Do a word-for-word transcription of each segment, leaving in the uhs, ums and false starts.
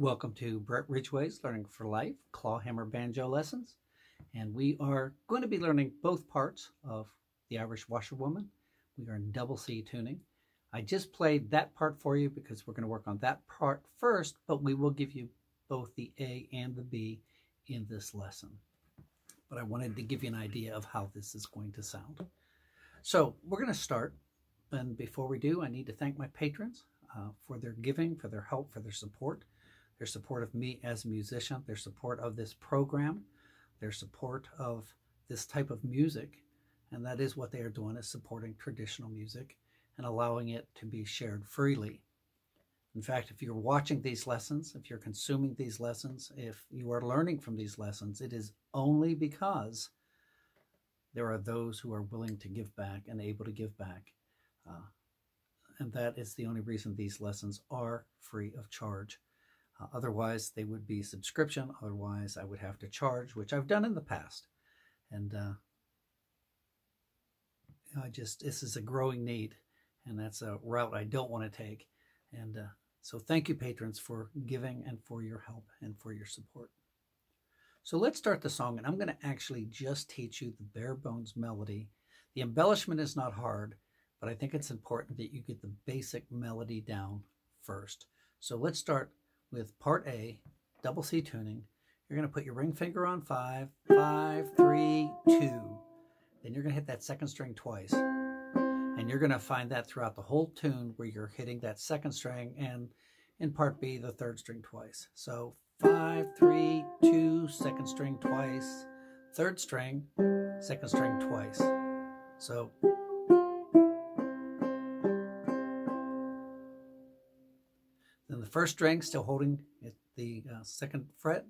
Welcome to Brett Ridgeway's Learning for Life Clawhammer Banjo Lessons, and we are going to be learning both parts of the Irish Washerwoman. We are in double C tuning. I just played that part for you because we're going to work on that part first, but we will give you both the A and the B in this lesson. But I wanted to give you an idea of how this is going to sound. So we're going to start, and before we do, I need to thank my patrons uh, for their giving, for their help, for their support. Their support of me as a musician, their support of this program, their support of this type of music, and that is what they are doing, is supporting traditional music and allowing it to be shared freely. In fact, if you're watching these lessons, if you're consuming these lessons, if you are learning from these lessons, it is only because there are those who are willing to give back and able to give back. Uh, and that is the only reason these lessons are free of charge. Otherwise, they would be subscription. Otherwise, I would have to charge, which I've done in the past. And uh, I just, this is a growing need, and that's a route I don't want to take. And uh, so thank you, patrons, for giving and for your help and for your support. So let's start the song, and I'm going to actually just teach you the bare bones melody. The embellishment is not hard, but I think it's important that you get the basic melody down first. So let's start with part A, double C tuning. You're gonna put your ring finger on five, five, three, two. Then you're gonna hit that second string twice. And you're gonna find that throughout the whole tune where you're hitting that second string, and in part B, the third string twice. So five, three, two, second string twice, third string, second string twice. So first string, still holding it, the uh, second fret,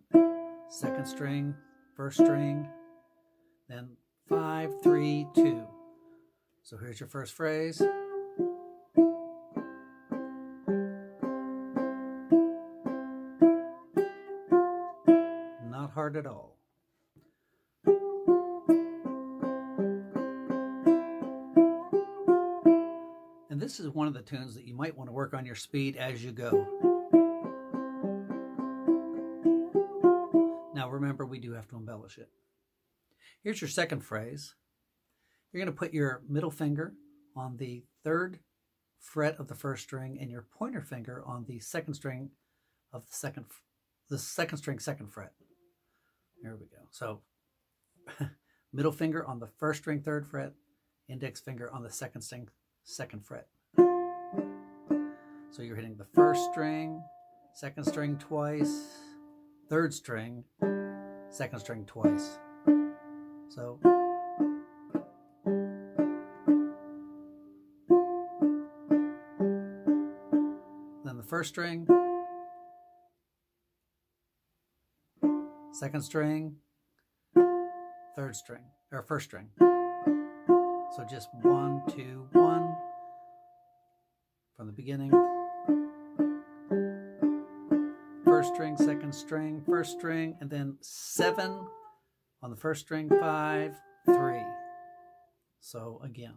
second string, first string, then five, three, two. So here's your first phrase. Not hard at all. And this is one of the tunes that you might want to work on your speed as you go. Remember, we do have to embellish it. Here's your second phrase. You're going to put your middle finger on the third fret of the first string and your pointer finger on the second string of the second, the second string, second fret. There we go. So middle finger on the first string, third fret, index finger on the second string, second fret. So you're hitting the first string, second string twice, third string, second string twice. So then the first string, second string, third string, or first string. So just one, two, one from the beginning. First string, second string, first string, and then seven on the first string, five, three. So again.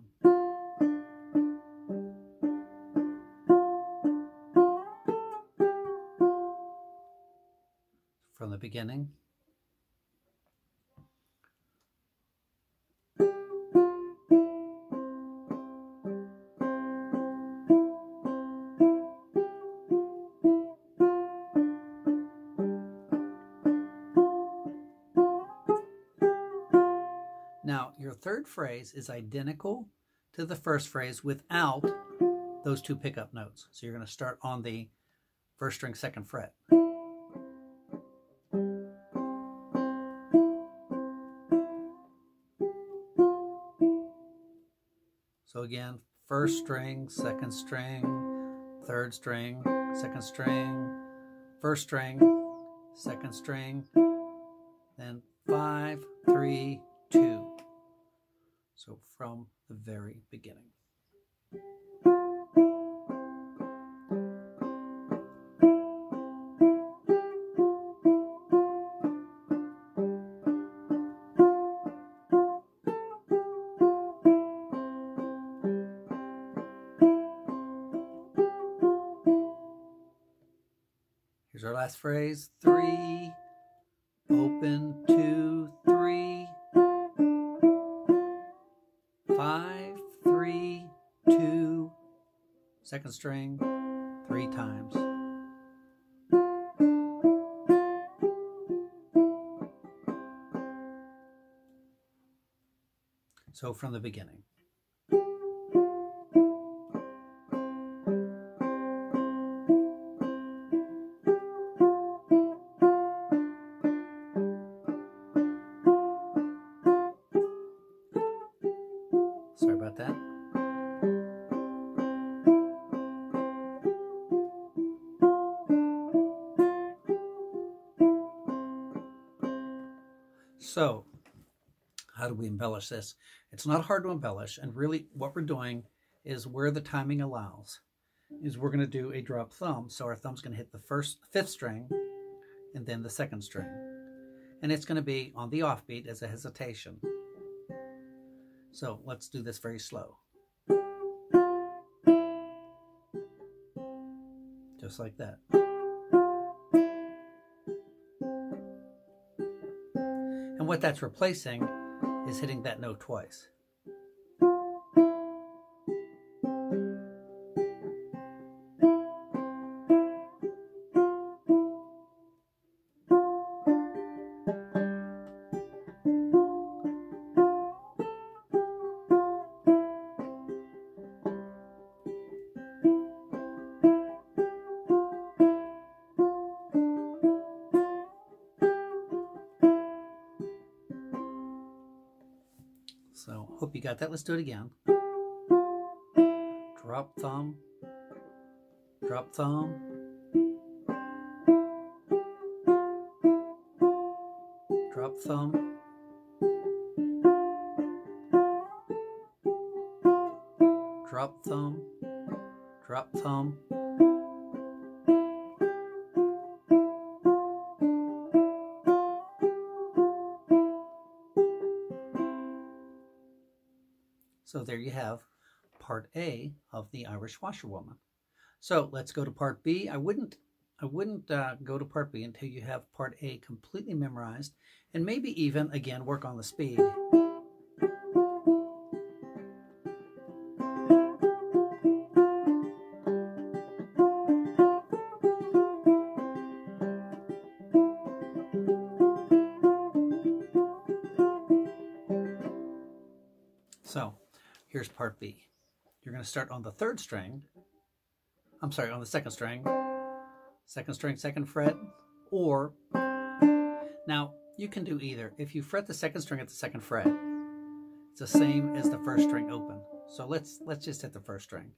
From the beginning. Third phrase is identical to the first phrase without those two pickup notes. So you're going to start on the first string, second fret. So again, first string, second string, third string, second string, first string, second string, then five, three, two. So from the very beginning. Here's our Last phrase, three, open, two, three, five, three, two, second string, three times. So from the beginning. Sorry about that. So, how do we embellish this? It's not hard to embellish, and really what we're doing is where the timing allows, is we're going to do a drop thumb. So our thumb's going to hit the first, fifth string, and then the second string. And it's going to be on the offbeat as a hesitation. So let's do this very slow. Just like that. And what that's replacing is hitting that note twice. So, hope you got that. Let's do it again. Drop thumb, drop thumb. Drop thumb. Drop thumb, drop thumb. So there you have part A of the Irish Washerwoman. So let's go to part B. I wouldn't, I wouldn't uh, go to part B until you have part A completely memorized, and maybe even, again, work on the speed. So, here's part B. You're going to start on the third string. I'm sorry, on the second string. Second string, second fret, or... Now, you can do either. If you fret the second string at the second fret, it's the same as the first string open. So let's let's just hit the first string.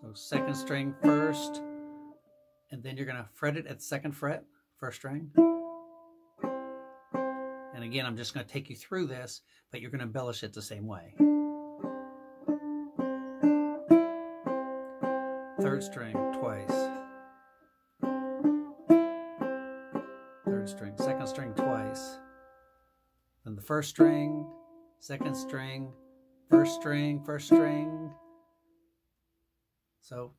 So second string first, and then you're going to fret it at the second fret, first string. And again, I'm just going to take you through this, but you're going to embellish it the same way. Third string, twice. Third string, second string, twice. Then the first string, second string, first string, first string. So...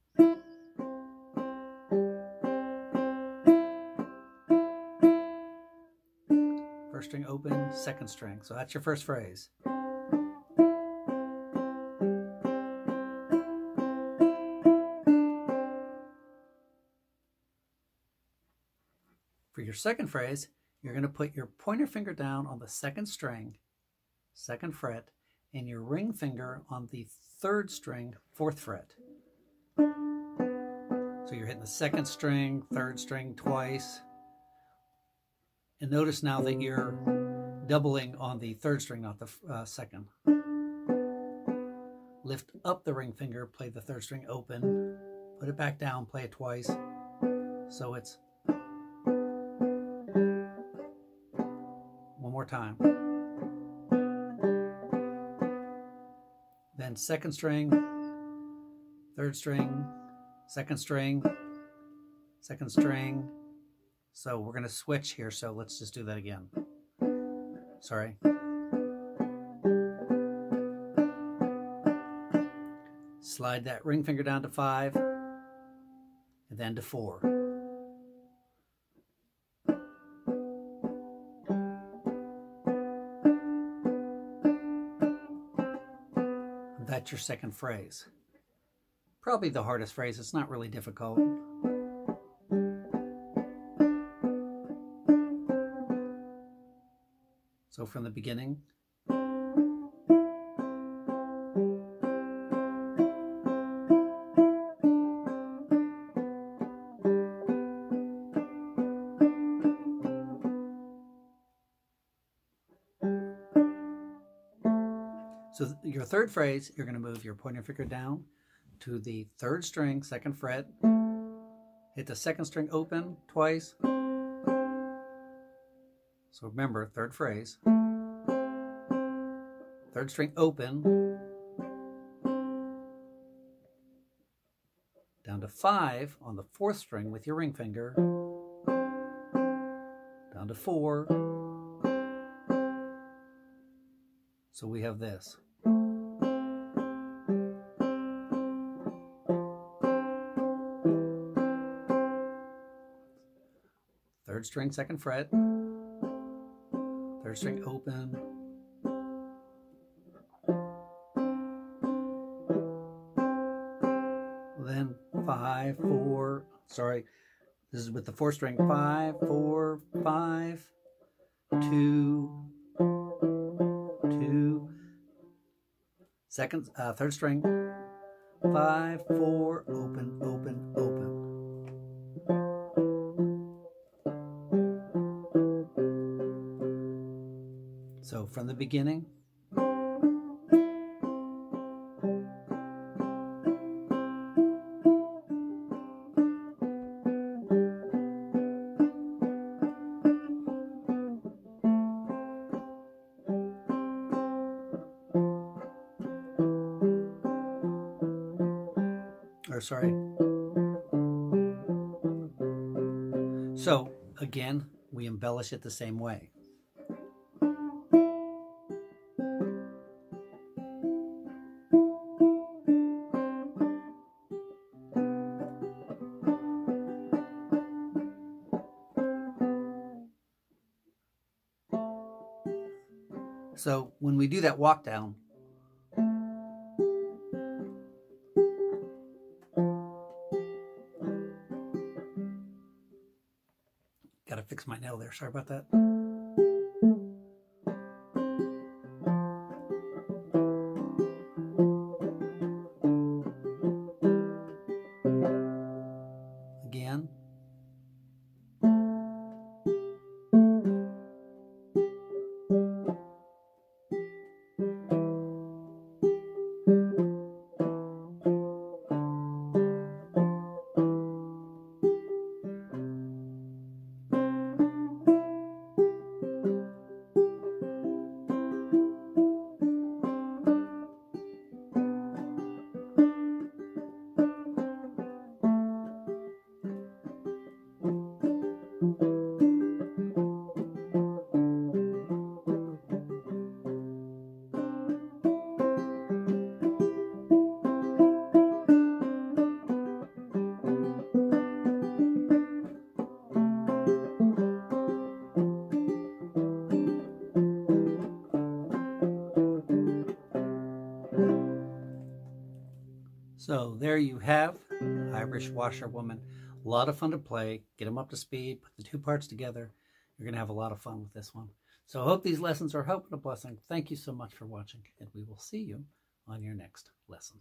First string open, second string. So that's your first phrase. For your second phrase, you're going to put your pointer finger down on the second string, second fret, and your ring finger on the third string, fourth fret. So you're hitting the second string, third string twice. And notice now that you're doubling on the third string, not the uh, second. Lift up the ring finger, play the third string open, put it back down, play it twice. So it's... One more time. Then second string, third string, second string, second string. So we're going to switch here, so let's just do that again. Sorry. Slide that ring finger down to five, and then to four. That's your second phrase. Probably the hardest phrase. It's not really difficult. So from the beginning. So your third phrase, you're going to move your pointer finger down to the third string, second fret, hit the second string open twice. So remember, third phrase, third string open, down to five on the fourth string with your ring finger, down to four. So we have this. Third string, second fret, third string open, then five, four, sorry, this is with the fourth string, five, four, five, two, two, second, uh, third string, five, four, open, open, open. So from the beginning, or sorry. So again, we embellish it the same way. So when we do that walk down, gotta fix my nail there, sorry about that. Again. So there you have Irish Washerwoman. A lot of fun to play. Get them up to speed. Put the two parts together. You're going to have a lot of fun with this one. So I hope these lessons are a help and a blessing. Thank you so much for watching, and we will see you on your next lesson.